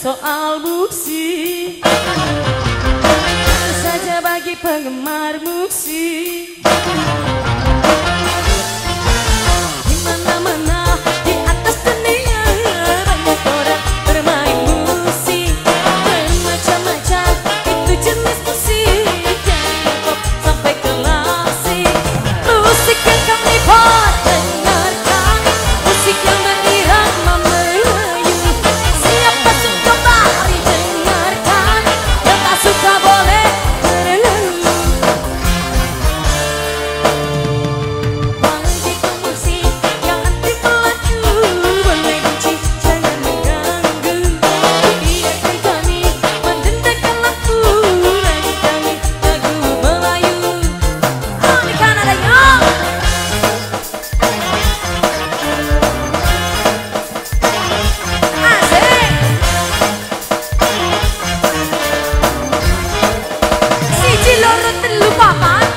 Soal musik saja bagi penggemar musik, di mana-mana di atas dunia banyak orang bermain musik, bermacam-macam itu jenis musik, dari pop sampai klasik. Musik yang kami dengarkan, musik yang bergerak memerayu. Siapa lupa apa?